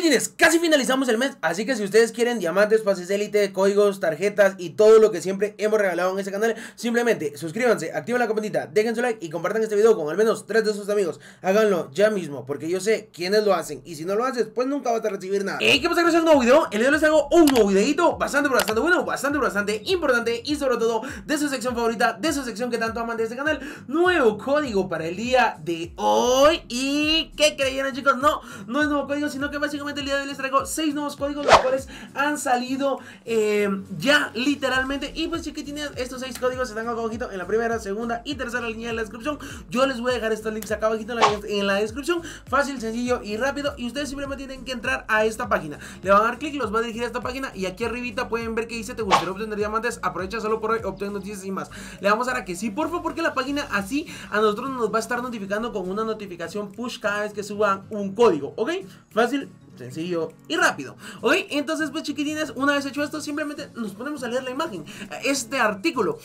chiquitines, casi finalizamos el mes, así que si ustedes quieren diamantes, pases élite, códigos, tarjetas y todo lo que siempre hemos regalado en este canal, simplemente suscríbanse, activen la campanita, dejen su like y compartan este video con al menos 3 de sus amigos. Háganlo ya mismo, porque yo sé quiénes lo hacen, y si no lo haces, pues nunca vas a recibir nada. ¿Qué pasa? Gracias a un nuevo video. El día de hoy les hago un nuevo videito bastante bueno, bastante importante, y sobre todo de su sección favorita, de su sección que tanto aman de este canal. Nuevo código para el día de hoy. ¿Y qué creyeron, chicos? No es nuevo código, sino que básicamente el día de hoy les traigo 6 nuevos códigos, los cuales han salido ya literalmente. Y pues chiquitines, estos 6 códigos están acá abajito en la primera, segunda y tercera línea de la descripción. Yo les voy a dejar estos links acá abajito en la descripción. Fácil, sencillo y rápido. Y ustedes simplemente tienen que entrar a esta página, le van a dar clic, los va a dirigir a esta página. Y aquí arribita pueden ver que dice: te gustaría obtener diamantes, aprovecha solo por hoy, obtén noticias y más. Le vamos a dar a que sí, porfa, porque la página así a nosotros nos va a estar notificando con una notificación push cada vez que suban un código, ¿ok? Fácil, sencillo y rápido, ¿ok? Entonces pues chiquitines, una vez hecho esto, simplemente nos ponemos a leer la imagen, este artículo.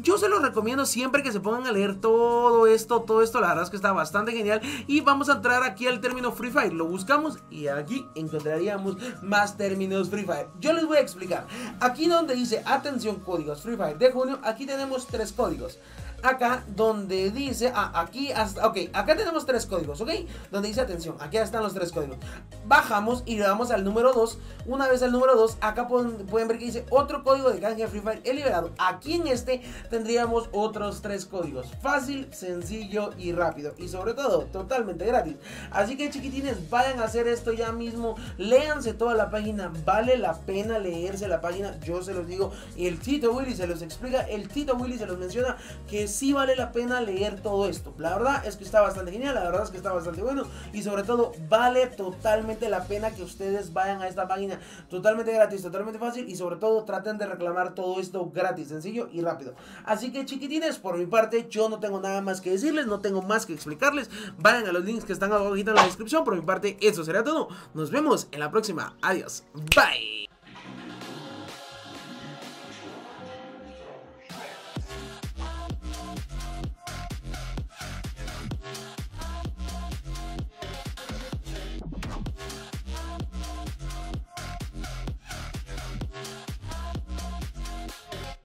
Yo se los recomiendo siempre que se pongan a leer todo esto, la verdad es que está bastante genial. Y vamos a entrar aquí al término Free Fire, lo buscamos y aquí encontraríamos más términos Free Fire. Yo les voy a explicar, aquí donde dice atención códigos Free Fire de junio, aquí tenemos 3 códigos. Acá donde dice, acá tenemos 3 códigos, ok, donde dice atención, aquí están los 3 códigos. Bajamos y le damos al número 2, una vez al número 2, acá pueden ver que dice otro código de canje Free Fire he liberado. Aquí en este tendríamos otros 3 códigos, fácil, sencillo y rápido, y sobre todo totalmente gratis. Así que chiquitines, vayan a hacer esto ya mismo, léanse toda la página, vale la pena leerse la página, yo se los digo, el Tito Willy se los explica, el Tito Willy se los menciona, que es sí vale la pena leer todo esto. La verdad es que está bastante genial, la verdad es que está bastante bueno, y sobre todo vale totalmente la pena que ustedes vayan a esta página, totalmente gratis, totalmente fácil, y sobre todo traten de reclamar todo esto gratis, sencillo y rápido. Así que chiquitines, por mi parte yo no tengo nada más que decirles, no tengo más que explicarles. Vayan a los links que están abajo en la descripción. Por mi parte eso será todo, nos vemos en la próxima, adiós, bye.